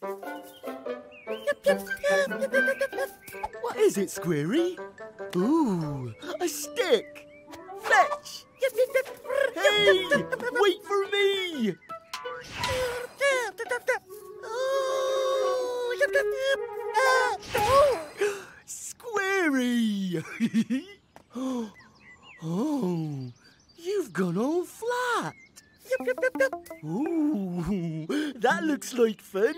What is it, Squirry? Ooh, a stick! Fetch! Hey, wait for me! Squirry! Oh, you've gone all flat. Ooh, that looks like fun.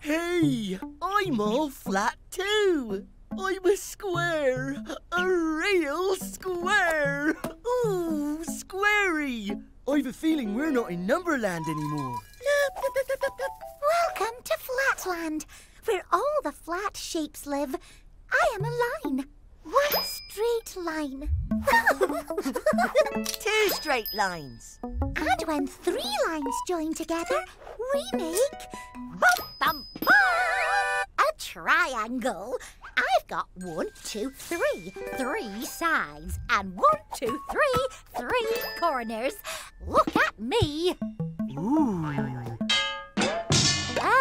Hey, I'm all flat too. I'm a square, a real square. Ooh, Squirry. I've a feeling we're not in Numberland anymore. Welcome to Flatland, where all the flat shapes live. I am a line. One straight line. 2 straight lines. And when 3 lines join together, we make... a triangle. I've got 1, 2, 3. 3 sides. And 1, 2, 3, 3 corners. Look at me. Ooh.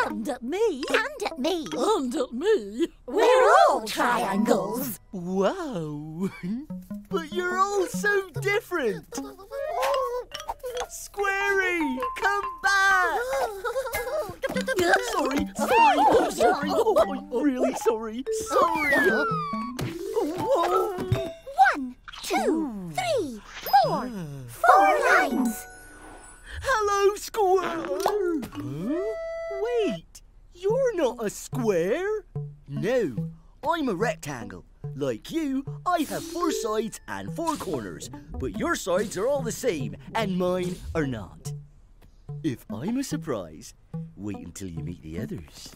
And at me. And at me. And at me. We're all triangles. Wow. But you're all so different. Squirry, come back. Sorry, sorry, I'm sorry. Oh, I'm really sorry. Sorry. 1, 2, 3, 4. 4 lines. Hello, Squirrel. Wait, you're not a square. No, I'm a rectangle. Like you, I have 4 sides and 4 corners, but your sides are all the same and mine are not. If I'm a surprise, wait until you meet the others.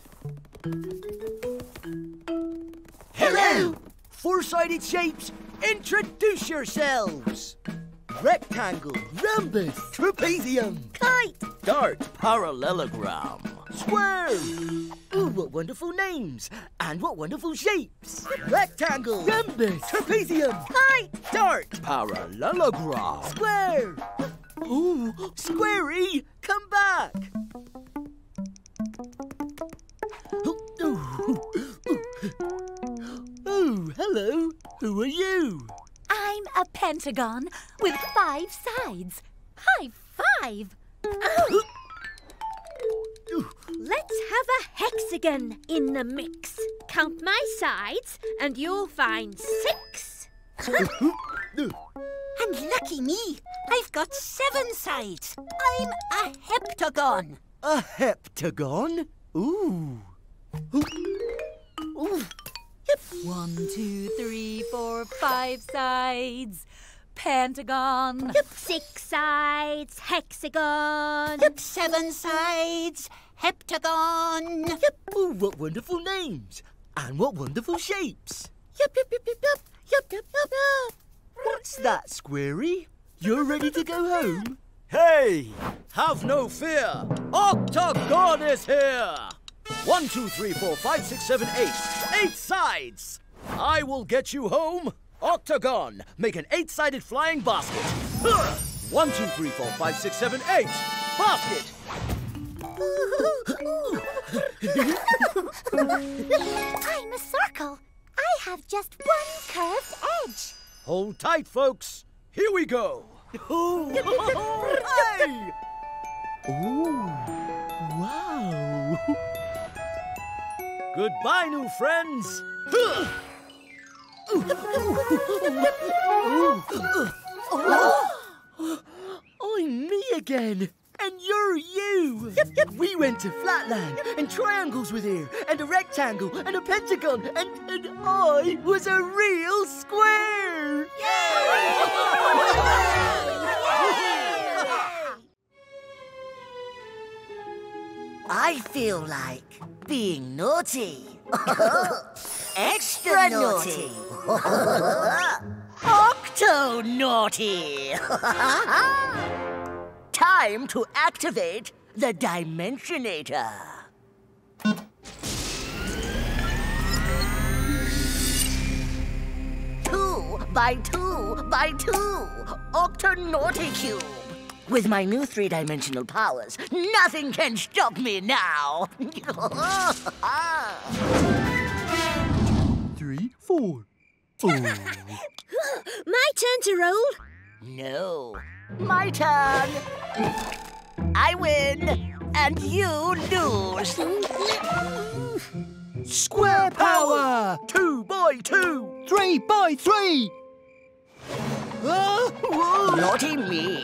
Hello! 4-sided shapes, introduce yourselves! Rectangle, rhombus, trapezium, kite, dart, parallelogram, square. Ooh, what wonderful names and what wonderful shapes. Rectangle, rhombus, trapezium, kite, dart, parallelogram, square. Ooh, Squirry, come back. Oh, hello. Who are you? I'm a pentagon with 5 sides. High five! Oh. Let's have a hexagon in the mix. Count my sides and you'll find 6. And lucky me, I've got 7 sides. I'm a heptagon. A heptagon? Ooh. Ooh. 1, 2, 3, 4, 5 sides. Pentagon. 6 sides. Hexagon. 7 sides. Heptagon. Ooh, what wonderful names and what wonderful shapes. What's that, Squirry? You're ready to go home? Hey, have no fear. Octagon is here. 1, 2, 3, 4, 5, 6, 7, 8. 8 sides. I will get you home. Octagon, make an 8-sided flying basket. 1, 2, 3, 4, 5, 6, 7, 8. Basket. I'm a circle. I have just 1 curved edge. Hold tight, folks. Here we go. Hey! Ooh. Wow. Goodbye, new friends. I'm me again, and you're you. We went to Flatland, and triangles were there, and a rectangle, and a pentagon, and I was a real square. Yay! I feel like being naughty. Extra naughty. Octo naughty. Time to activate the Dimensionator. Two by 2 by 2 octonaughty cube. With my new three-dimensional powers, nothing can stop me now. 3, 4. Oh. My turn to roll. No. My turn. I win, and you lose. Square power! 2 by 2. 3 by 3. Naughty me.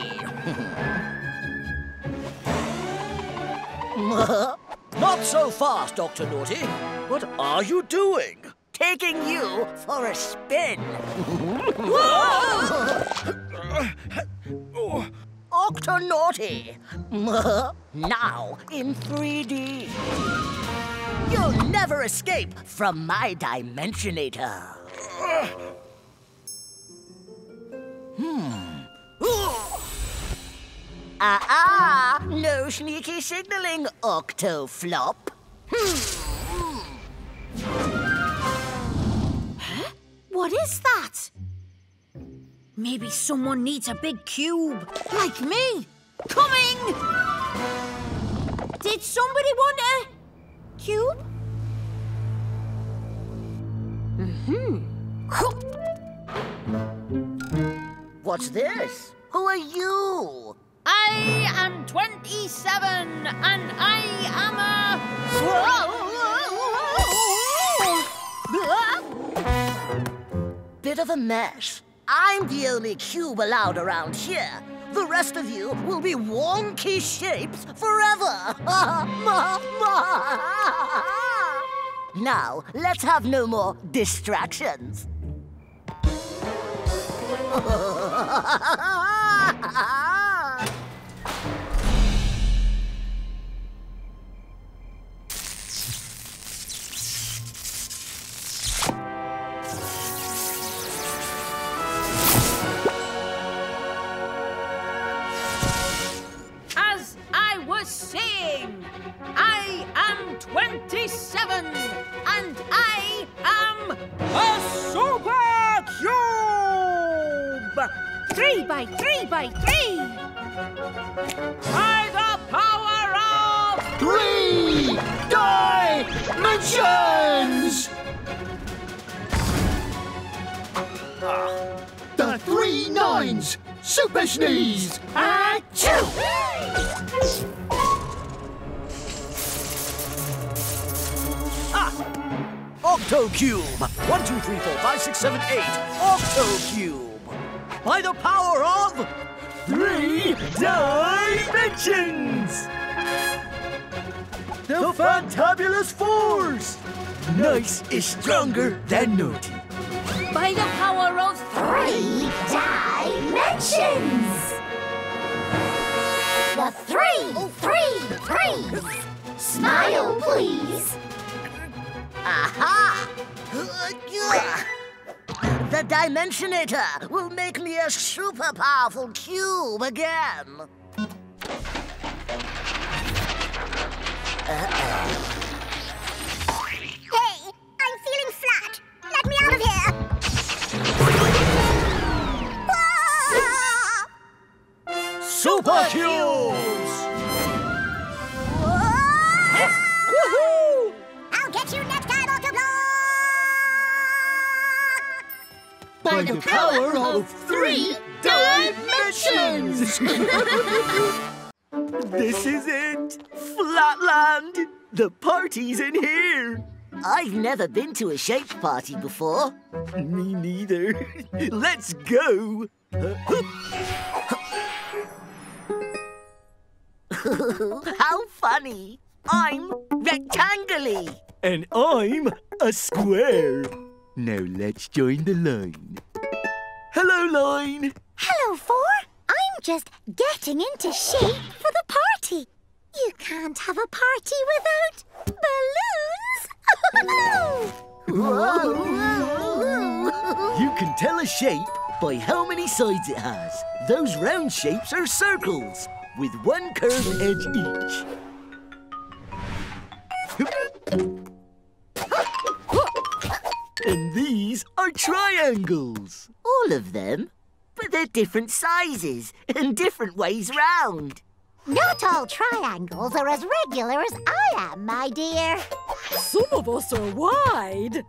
Not so fast, Dr. Naughty. What are you doing? Taking you for a spin. Octonaughty! Now in 3D. You'll never escape from my dimensionator. No sneaky signaling, Octoflop. Huh? What is that? Maybe someone needs a big cube, like me. Coming! Did somebody want a cube? What's this? Who are you? I am 27, and I am a... Bit of a mess. I'm the only cube allowed around here. The rest of you will be wonky shapes forever. Now, let's have no more distractions. Saying, I am 27, and I am a super cube! 3 by 3 by 3! By the power of 3 dimensions! The 3 9s! Super sneeze! Achoo! Octocube! 1, 2, 3, 4, 5, 6, 7, 8. Octocube! By the power of 3 dimensions! The fantabulous 4s! Nice is stronger than naughty. By the power of 3 dimensions! The 3 3 3s! Smile, please! Aha! The Dimensionator will make me a super powerful cube again. Hey, I'm feeling flat. Let me out of here. Super cubes! Woohoo! I'll get you next time, Octoblock! By the power of 3 dimensions! This is it! Flatland! The party's in here! I've never been to a shape party before. Me neither. Let's go! How funny! I'm rectangly. And I'm a square. Now let's join the line. Hello, line. Hello, 4. I'm just getting into shape for the party. You can't have a party without balloons. Whoa. You can tell a shape by how many sides it has. Those round shapes are circles with 1 curved edge each. And these are triangles. All of them? But they're different sizes and different ways round. Not all triangles are as regular as I am, my dear. Some of us are wide.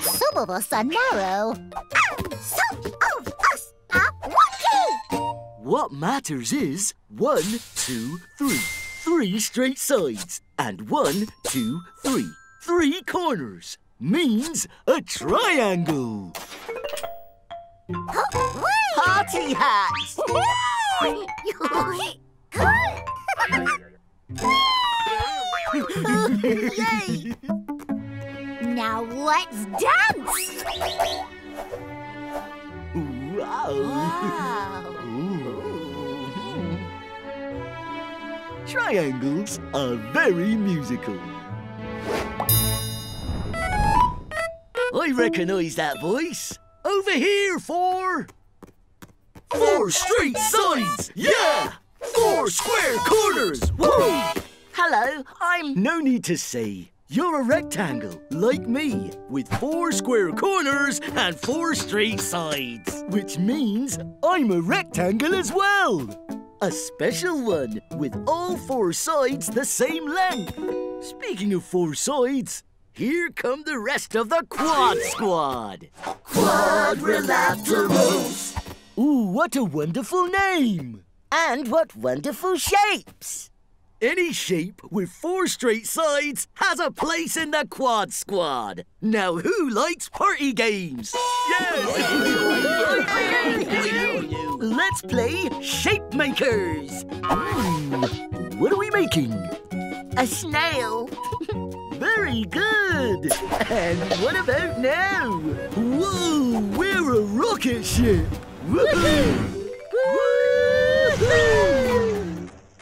Some of us are narrow. And some of us are wonky. What matters is 1, 2, 3. 3 straight sides and 1, 2, 3. 3 corners means a triangle. Oh, party hats! Yay! Now let's dance! Wow! Triangles are very musical. I recognise that voice. Over here for... 4 straight sides! Yeah! 4 square corners! Woo! Hello, I'm... No need to say. You're a rectangle, like me, with 4 square corners and 4 straight sides. Which means I'm a rectangle as well. A special one, with all 4 sides the same length. Speaking of 4 sides, here come the rest of the Quad Squad. Quadrilaterals. Ooh, what a wonderful name. And what wonderful shapes. Any shape with 4 straight sides has a place in the Quad Squad. Now who likes party games? Yes! Let's play Shape Makers. What are we making? A snail. Very good! And what about now? Whoa! We're a rocket ship! Woohoo! Woohoo!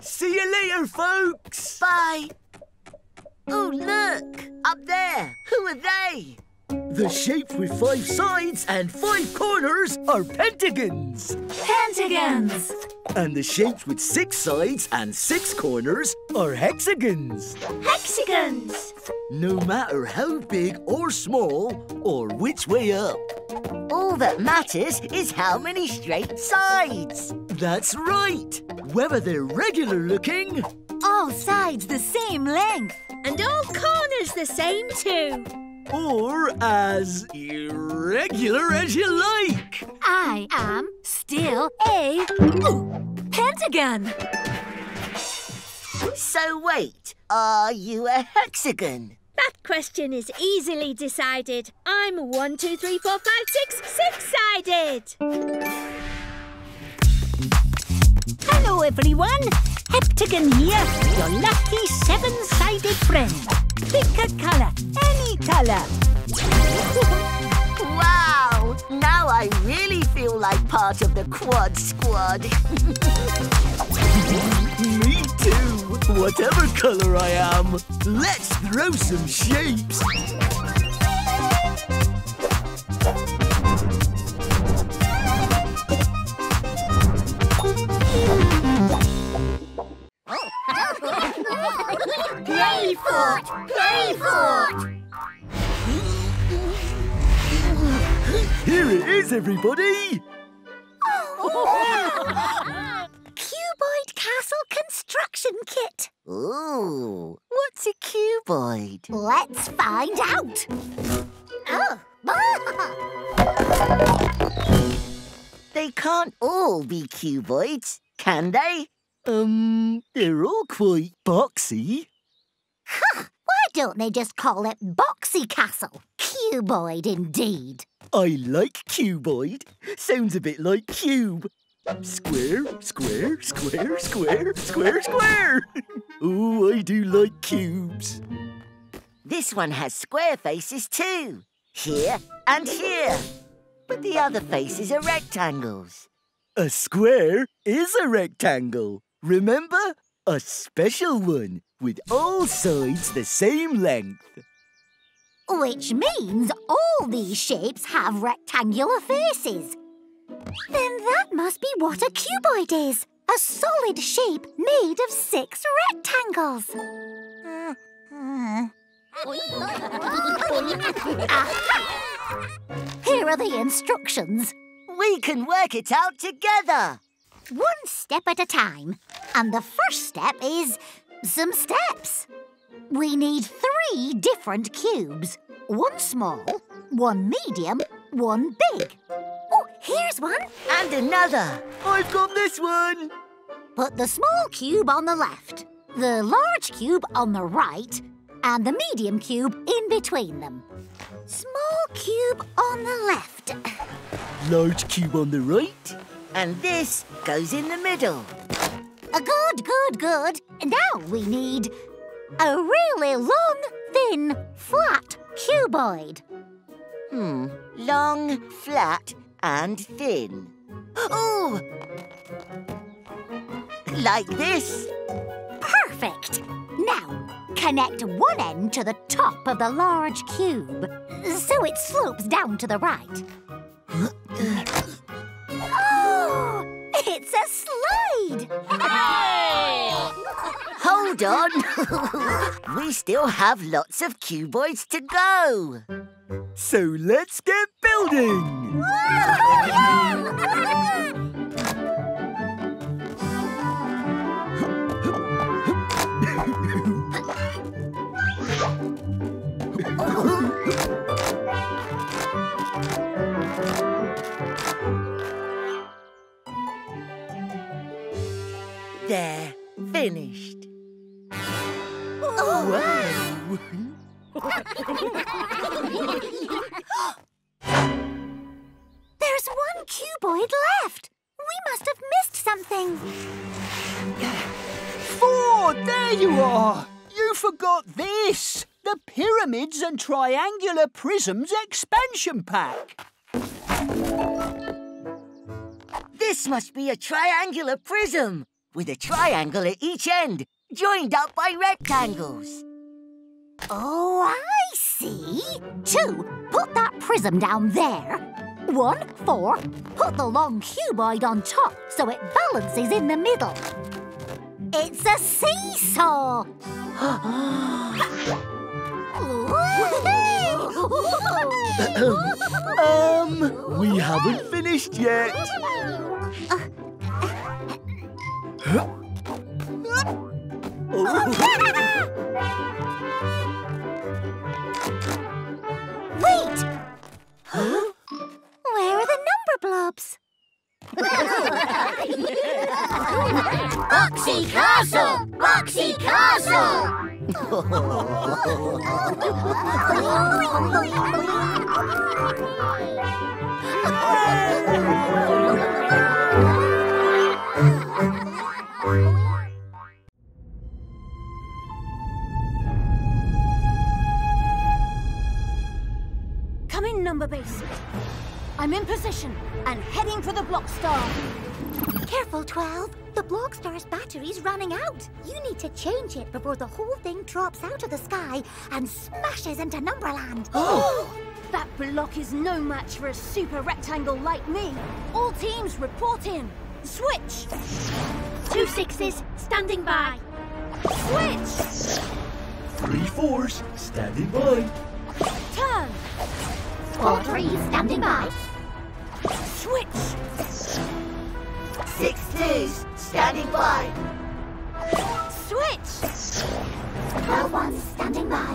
See you later, folks! Bye! Oh, look! Up there! Who are they? The shape with 5 sides and 5 corners are pentagons! Pentagons! And the shapes with 6 sides and 6 corners are hexagons. Hexagons! No matter how big or small or which way up. All that matters is how many straight sides. That's right. Whether they're regular looking... All sides the same length. And all corners the same too. Or as irregular as you like. I am still a pentagon. So wait, are you a hexagon? That question is easily decided. I'm 1, 2, 3, 4, 5, 6, 6-sided. Hello everyone, Heptagon here, your lucky 7-sided friend. Pick a colour, any colour. Wow! Now I really feel like part of the Quad Squad. Me too, whatever colour I am. Let's throw some shapes. Playfort! Playfort! Here it is, everybody! Oh. Cuboid Castle Construction Kit! Ooh, what's a cuboid? Let's find out! They can't all be cuboids, can they? They're all quite boxy. Why don't they just call it Boxy Castle? Cuboid indeed. I like cuboid. Sounds a bit like cube. Square, square, square, square, square, square. Oh, I do like cubes. This one has square faces too. Here and here. But the other faces are rectangles. A square is a rectangle. Remember? A special one, with all sides the same length. Which means all these shapes have rectangular faces. Then that must be what a cuboid is. A solid shape made of 6 rectangles. Aha! Here are the instructions. We can work it out together. One step at a time. And the first step is some steps. We need 3 different cubes. 1 small, 1 medium, 1 big. Oh, here's one. And another. I've got this one. Put the small cube on the left, the large cube on the right, and the medium cube in between them. Small cube on the left. Large cube on the right. And this goes in the middle. Good. Now we need a really long, thin, flat cuboid. Long, flat and thin. Oh! Like this. Perfect. Now, connect one end to the top of the large cube, so it slopes down to the right. Oh! It's a slide! Hey! Hold on. We still have lots of cuboids to go. So let's get building! There, finished. Oh, wow! There's 1 cuboid left. We must have missed something. 4, there you are. You forgot this. The Pyramids and Triangular Prisms expansion pack. This must be a triangular prism, with a triangle at each end, joined up by rectangles. Oh, I see. 2, put that prism down there. 1, 4, put the long cuboid on top so it balances in the middle. It's a seesaw. We haven't finished yet. Wait! Huh? Where are the number blobs? Boxy Castle! Boxy Castle! Come in, Number Base. I'm in position and heading for the Block Star. Careful, 12. The Block Star's battery's running out. You need to change it before the whole thing drops out of the sky and smashes into Numberland. Oh! That block is no match for a super rectangle like me. All teams report in. Switch! 2 6s, standing by. Switch! 3 4s, standing by. Turn! 4 3s, standing by. Switch! 6 2s, standing by. Switch! 12 1s, standing by.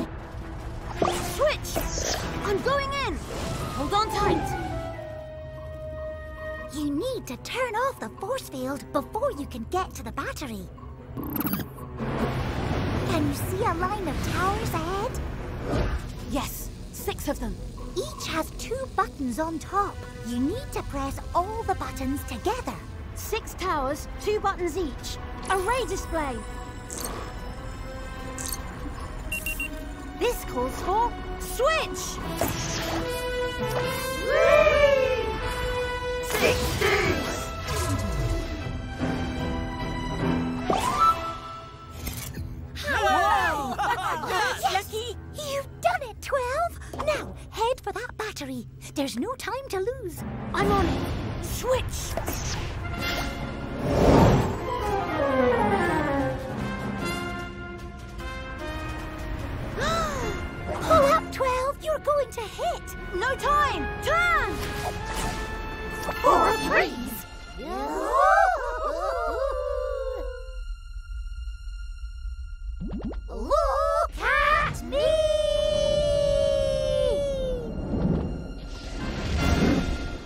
Switch! I'm going in! Hold on tight! You need to turn off the force field before you can get to the battery. Can you see a line of towers ahead? Yes, 6 of them. Each has 2 buttons on top. You need to press all the buttons together. 6 towers, 2 buttons each. Array display. This calls for switch! Whee! 6 2s! Hello! Lucky! You've done it, 12! Now, head for that battery. There's no time to lose. I'm on it. Switch! Pull up, 12! You're going to hit! No time! Turn! 4 threes. Look at me!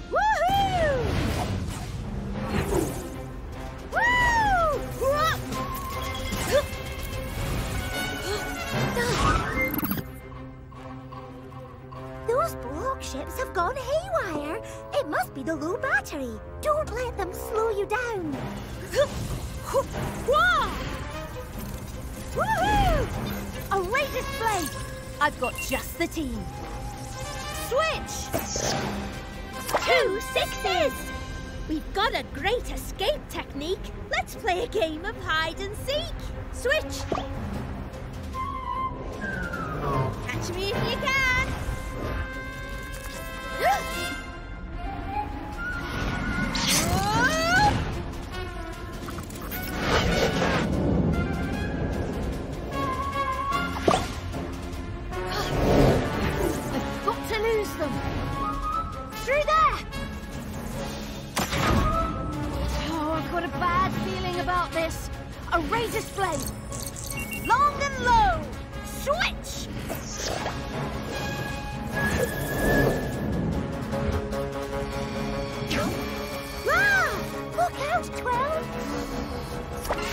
Woohoo! Those block ships have gone haywire. It must be the low battery. Don't let them slow you down. Woohoo! Array display! I've got just the team. Switch! 2 6s! We've got a great escape technique. Let's play a game of hide and seek. Switch! Catch me if you can! Array display. Long and low. Switch. Wow! Look out, 12.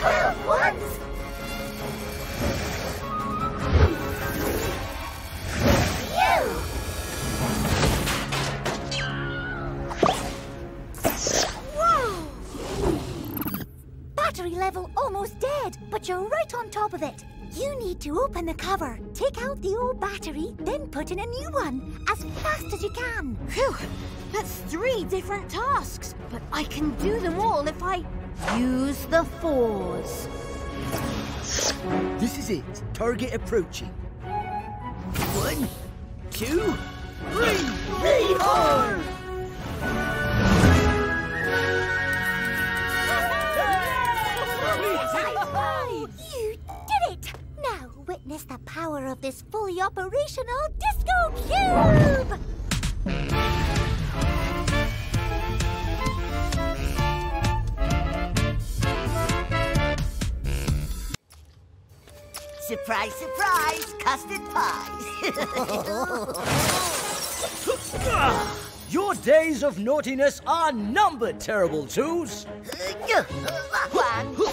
12 ones. Level almost dead, but you're right on top of it. You need to open the cover, take out the old battery, then put in a new one as fast as you can. Phew, that's 3 different tasks, but I can do them all if I use the 4s. This is it. Target approaching. 1, 2, 3, 3 more! You did it! Now witness the power of this fully operational disco cube! Surprise, surprise! Custard pies! Your days of naughtiness are numbered, Terrible Twos! 1, 2...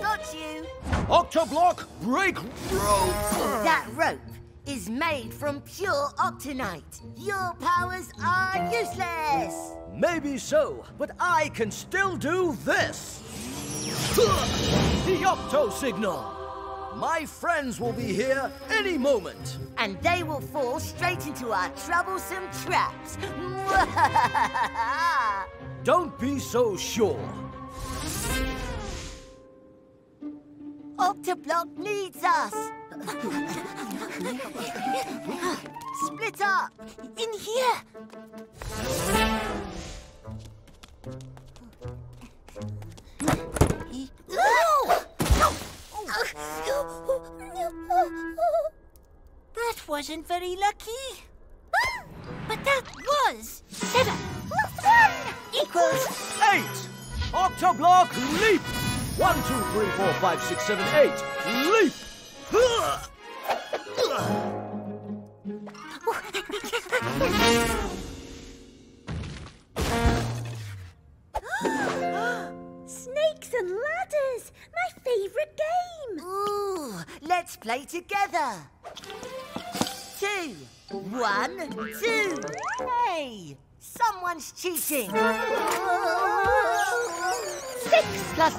Got you! Octoblock, break rope! That rope is made from pure octonite. Your powers are useless! Maybe so, but I can still do this! The Octo Signal! My friends will be here any moment. And they will fall straight into our troublesome traps. Don't be so sure. Octoblock needs us! Split up! In here! That wasn't very lucky. But that was 7 + 1 = 8! Octoblock leap! 1, 2, 3, 4, 5, 6, 7, 8. Leap! Snakes and ladders! My favourite game! Ooh, let's play together. 2, 1, 2. Hey! Someone's cheating. 6 +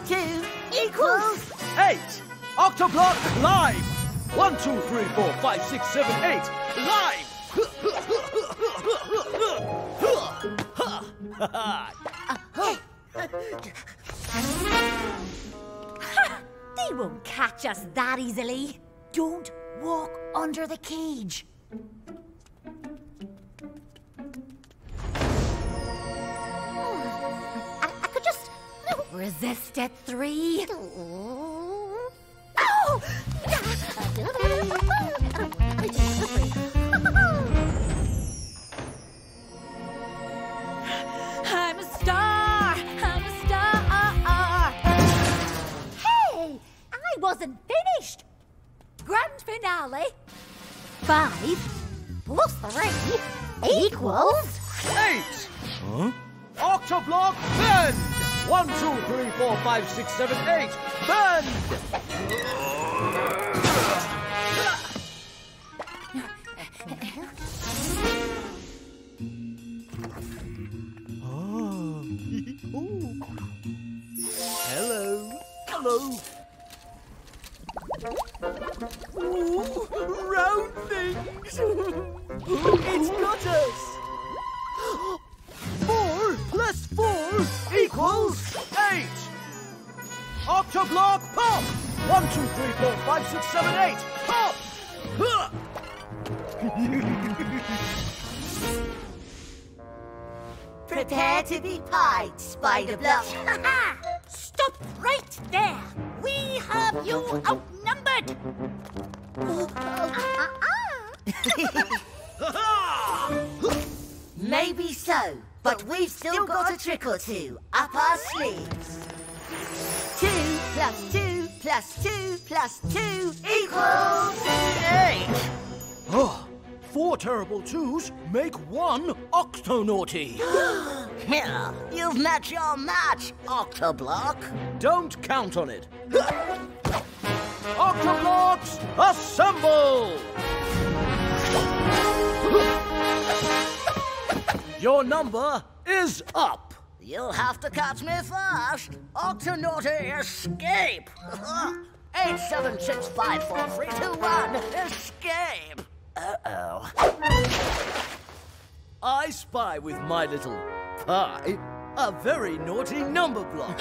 2 = 8. Octoblock live. 1, 2, 3, 4, 5, 6, 7, 8. Live. They won't catch us that easily. Don't walk under the cage. Resist at 3. Oh. Oh. I wasn't finished. Grand finale. 5 plus 3 equals 8. Huh? Octoblock bend! 1, 2, 3, 4, 5, 6, 7, 8. Bend! Oh. Hello. Hello. Ooh, round things! It's got us! 4 plus 4 equals 8! Octoblock pop! 1, 2, 3, 4, 5, 6, 7, 8! Pop! Prepare to be pied, Spiderblock! Stop right there! We have you outnumbered! Maybe so, but we've still got a trick or two up our sleeves. 2 plus 2 plus 2 plus 2 equals 8! Oh, 4 terrible 2s make 1 octonaughty. Here, you've met your match, Octoblock. Don't count on it. Octoblocks, assemble! Your number is up. You'll have to catch me first. Octonaughty, escape! 8, 7, 6, 5, 4, 3, 2, 1. Escape! Uh-oh. I spy with my little pie a very naughty number block.